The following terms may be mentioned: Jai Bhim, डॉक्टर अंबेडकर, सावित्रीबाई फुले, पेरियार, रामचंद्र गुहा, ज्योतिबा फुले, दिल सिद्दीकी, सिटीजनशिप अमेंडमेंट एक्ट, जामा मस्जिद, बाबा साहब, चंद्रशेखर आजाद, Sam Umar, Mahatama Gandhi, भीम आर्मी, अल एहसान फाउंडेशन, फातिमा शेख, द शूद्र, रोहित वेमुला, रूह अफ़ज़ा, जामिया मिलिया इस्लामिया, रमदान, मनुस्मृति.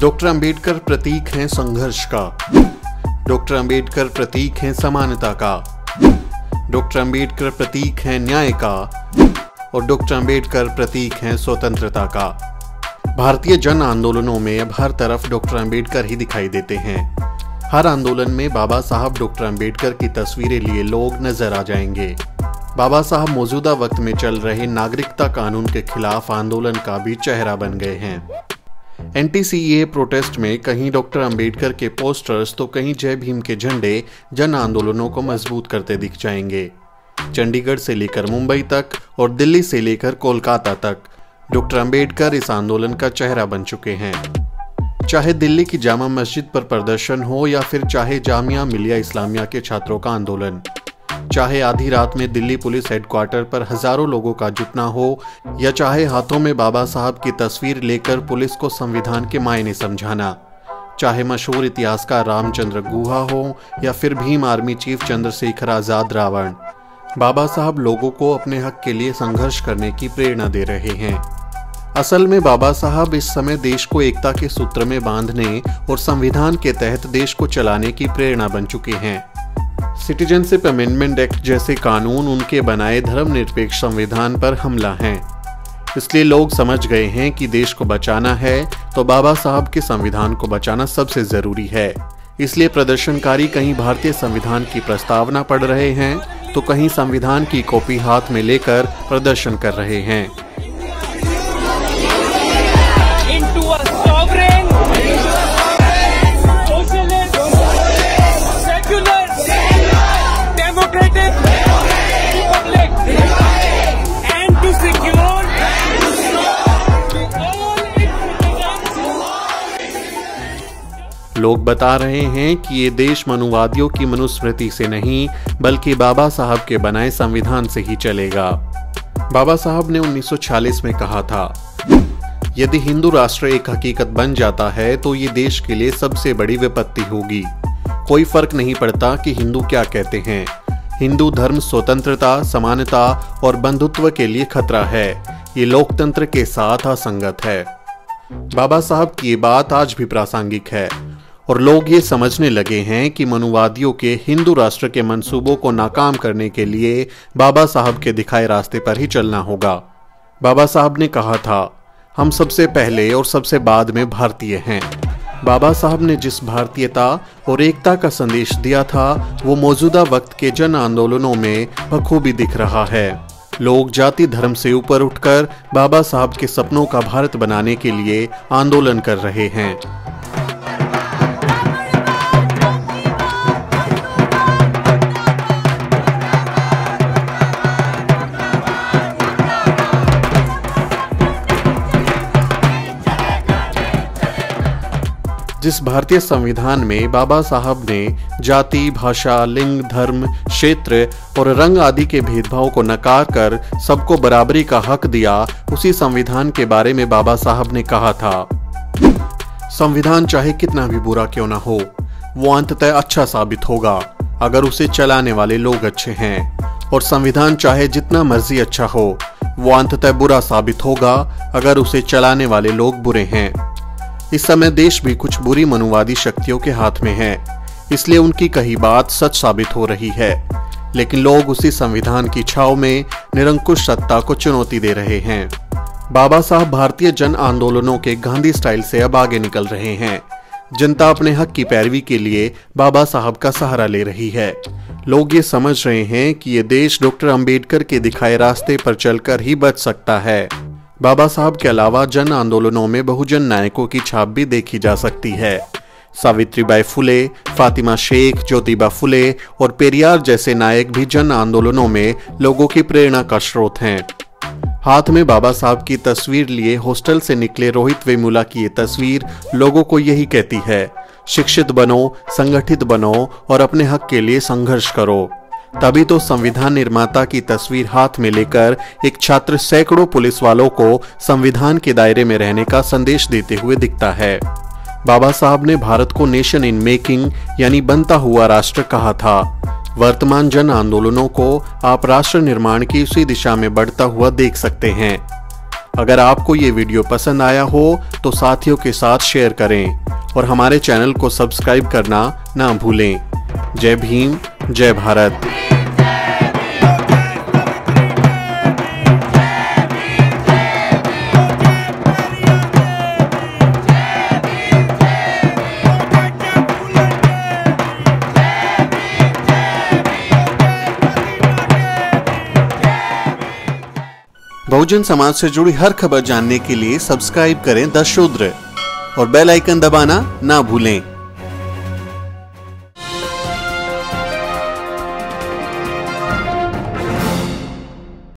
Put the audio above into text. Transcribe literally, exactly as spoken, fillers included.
डॉक्टर अंबेडकर प्रतीक हैं संघर्ष का। डॉक्टर अंबेडकर प्रतीक हैं समानता का। डॉक्टर अंबेडकर प्रतीक हैं न्याय का। और डॉक्टर अंबेडकर प्रतीक हैं स्वतंत्रता का। भारतीय जन आंदोलनों में अब हर तरफ डॉक्टर अंबेडकर ही दिखाई देते हैं। हर आंदोलन में बाबा साहब डॉक्टर अंबेडकर की तस्वीरें लिए लोग नजर आ जाएंगे। बाबा साहब मौजूदा वक्त में चल रहे नागरिकता कानून के खिलाफ आंदोलन का भी चेहरा बन गए हैं। Anti C A protest में कहीं डॉक्टर अंबेडकर के पोस्टर्स तो कहीं जय भीम के झंडे जन आंदोलनों को मजबूत करते दिख जाएंगे। चंडीगढ़ से लेकर मुंबई तक और दिल्ली से लेकर कोलकाता तक डॉक्टर अंबेडकर इस आंदोलन का चेहरा बन चुके हैं। चाहे दिल्ली की जामा मस्जिद पर प्रदर्शन हो या फिर चाहे जामिया मिलिया इस्लामिया के छात्रों का आंदोलन, चाहे आधी रात में दिल्ली पुलिस हेडक्वार्टर पर हजारों लोगों का जुटना हो या चाहे हाथों में बाबा साहब की तस्वीर लेकर पुलिस को संविधान के मायने समझाना, चाहे मशहूर इतिहासकार रामचंद्र गुहा हो या फिर भीम आर्मी चीफ चंद्रशेखर आजाद रावण, बाबा साहब लोगों को अपने हक के लिए संघर्ष करने की प्रेरणा दे रहे हैं। असल में बाबा साहब इस समय देश को एकता के सूत्र में बांधने और संविधान के तहत देश को चलाने की प्रेरणा बन चुके हैं। सिटीजनशिप अमेंडमेंट एक्ट जैसे कानून उनके बनाए धर्मनिरपेक्ष संविधान पर हमला है। इसलिए लोग समझ गए हैं कि देश को बचाना है तो बाबा साहब के संविधान को बचाना सबसे जरूरी है। इसलिए प्रदर्शनकारी कहीं भारतीय संविधान की प्रस्तावना पढ़ रहे हैं तो कहीं संविधान की कॉपी हाथ में लेकर प्रदर्शन कर रहे हैं। लोग बता रहे हैं कि ये देश मनुवादियों की मनुस्मृति से नहीं बल्कि बाबा साहब के बनाए संविधान से ही चलेगा। बाबा साहब ने उन्नीस सौ छियालीस में कहा था, यदि हिंदू राष्ट्र एक हकीकत बन जाता है तो ये देश के लिए सबसे बड़ी विपत्ति होगी। कोई फर्क नहीं पड़ता कि हिंदू क्या कहते हैं, हिंदू धर्म स्वतंत्रता, समानता और बंधुत्व के लिए खतरा है। ये लोकतंत्र के साथ असंगत है। बाबा साहब की ये बात आज भी प्रासंगिक है और लोग ये समझने लगे हैं कि मनुवादियों के हिंदू राष्ट्र के मंसूबों को नाकाम करने के लिए बाबा साहब के दिखाए रास्ते पर ही चलना होगा। बाबा साहब ने कहा था, हम सबसे पहले और सबसे बाद में भारतीय हैं। बाबा साहब ने जिस भारतीयता और एकता का संदेश दिया था वो मौजूदा वक्त के जन आंदोलनों में बखूबी दिख रहा है। लोग जाति धर्म से ऊपर उठकर बाबा साहब के सपनों का भारत बनाने के लिए आंदोलन कर रहे हैं। जिस भारतीय संविधान में बाबा साहब ने जाति, भाषा, लिंग, धर्म, क्षेत्र और रंग आदि के भेदभाव को नकार कर सबको बराबरी का हक दिया, उसी संविधान के बारे में बाबा साहब ने कहा था, संविधान चाहे कितना भी बुरा क्यों ना हो वो अंततः अच्छा साबित होगा अगर उसे चलाने वाले लोग अच्छे हैं, और संविधान चाहे जितना मर्जी अच्छा हो वो अंततः बुरा साबित होगा अगर उसे चलाने वाले लोग बुरे हैं। इस समय देश भी कुछ बुरी मनुवादी शक्तियों के हाथ में है, इसलिए उनकी कही बात सच साबित हो रही है, लेकिन लोग उसी संविधान की छाव में निरंकुश सत्ता को चुनौती दे रहे हैं। बाबा साहब भारतीय जन आंदोलनों के गांधी स्टाइल से अब आगे निकल रहे हैं। जनता अपने हक की पैरवी के लिए बाबा साहब का सहारा ले रही है। लोग ये समझ रहे हैं कि ये देश डॉक्टर अम्बेडकर के दिखाए रास्ते पर चलकर ही बच सकता है। बाबा साहब के अलावा जन आंदोलनों में बहुजन नायकों की छाप भी देखी जा सकती है। सावित्रीबाई फुले, फातिमा शेख, ज्योतिबा फुले और पेरियार जैसे नायक भी जन आंदोलनों में लोगों की प्रेरणा का स्रोत हैं। हाथ में बाबा साहब की तस्वीर लिए हॉस्टल से निकले रोहित वेमुला की ये तस्वीर लोगों को यही कहती है, शिक्षित बनो, संगठित बनो और अपने हक के लिए संघर्ष करो। तभी तो संविधान निर्माता की तस्वीर हाथ में लेकर एक छात्र सैकड़ों पुलिस वालों को संविधान के दायरे में रहने का संदेश देते हुए दिखता है। बाबा साहब ने भारत को नेशन इन मेकिंग यानी बनता हुआ राष्ट्र कहा था। वर्तमान जन आंदोलनों को आप राष्ट्र निर्माण की उसी दिशा में बढ़ता हुआ देख सकते हैं। अगर आपको ये वीडियो पसंद आया हो तो साथियों के साथ शेयर करें और हमारे चैनल को सब्सक्राइब करना ना भूलें। जय भीम, जय भारत। बहुजन समाज से जुड़ी हर खबर जानने के लिए सब्सक्राइब करें द शूद्र और बेल आइकन दबाना ना भूलें।